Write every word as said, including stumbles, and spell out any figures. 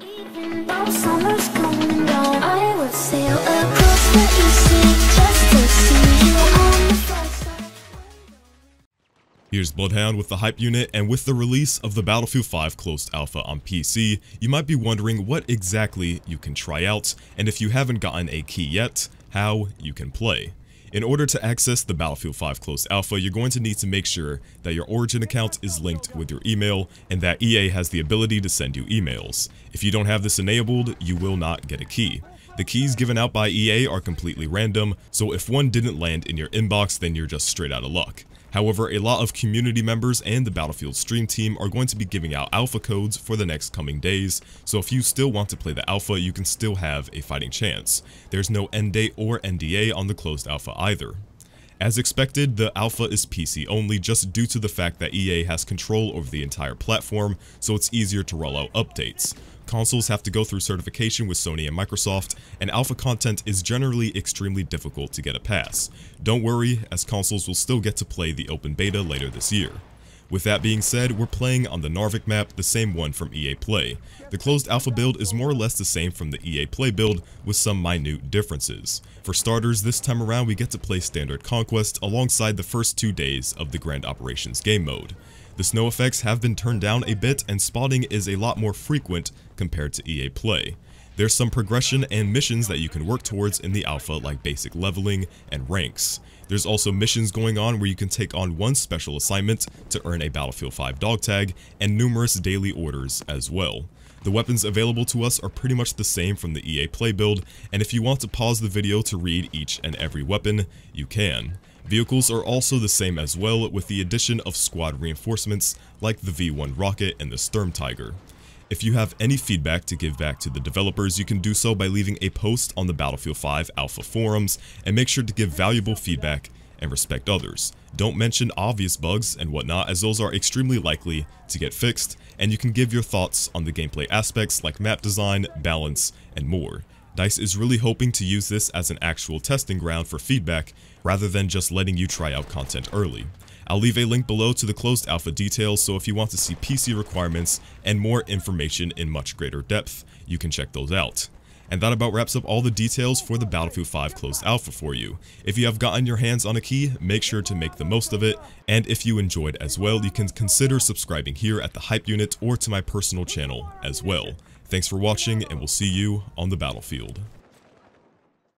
Even though summer's coming down, I will sail across the sea just to see you on the flight side. Here's Bloodhound with The Hype Unit, and with the release of the Battlefield five Closed Alpha on P C, you might be wondering what exactly you can try out, and if you haven't gotten a key yet, how you can play. In order to access the Battlefield five Closed Alpha, you're going to need to make sure that your Origin account is linked with your email and that E A has the ability to send you emails. If you don't have this enabled, you will not get a key. The keys given out by E A are completely random, so if one didn't land in your inbox, then you're just straight out of luck. However, a lot of community members and the Battlefield stream team are going to be giving out alpha codes for the next coming days, so if you still want to play the alpha, you can still have a fighting chance. There's no end date or N D A on the closed alpha either. As expected, the alpha is P C only just due to the fact that E A has control over the entire platform, so it's easier to roll out updates. Consoles have to go through certification with Sony and Microsoft, and alpha content is generally extremely difficult to get a pass. Don't worry, as consoles will still get to play the open beta later this year. With that being said, we're playing on the Narvik map, the same one from E A Play. The closed alpha build is more or less the same from the E A Play build, with some minute differences. For starters, this time around we get to play Standard Conquest alongside the first two days of the Grand Operations game mode. The snow effects have been turned down a bit and spotting is a lot more frequent compared to E A Play. There's some progression and missions that you can work towards in the alpha, like basic leveling and ranks. There's also missions going on where you can take on one special assignment to earn a Battlefield five dog tag, and numerous daily orders as well. The weapons available to us are pretty much the same from the E A Play build, and if you want to pause the video to read each and every weapon, you can. Vehicles are also the same as well, with the addition of squad reinforcements like the V one rocket and the Sturm Tiger. If you have any feedback to give back to the developers, you can do so by leaving a post on the Battlefield five Alpha forums, and make sure to give valuable feedback and respect others. Don't mention obvious bugs and whatnot, as those are extremely likely to get fixed, and you can give your thoughts on the gameplay aspects like map design, balance, and more. DICE is really hoping to use this as an actual testing ground for feedback, rather than just letting you try out content early. I'll leave a link below to the closed alpha details, so if you want to see P C requirements and more information in much greater depth, you can check those out. And that about wraps up all the details for the Battlefield five Closed Alpha for you. If you have gotten your hands on a key, make sure to make the most of it, and if you enjoyed as well, you can consider subscribing here at The Hype Unit or to my personal channel as well. Thanks for watching, and we'll see you on the battlefield.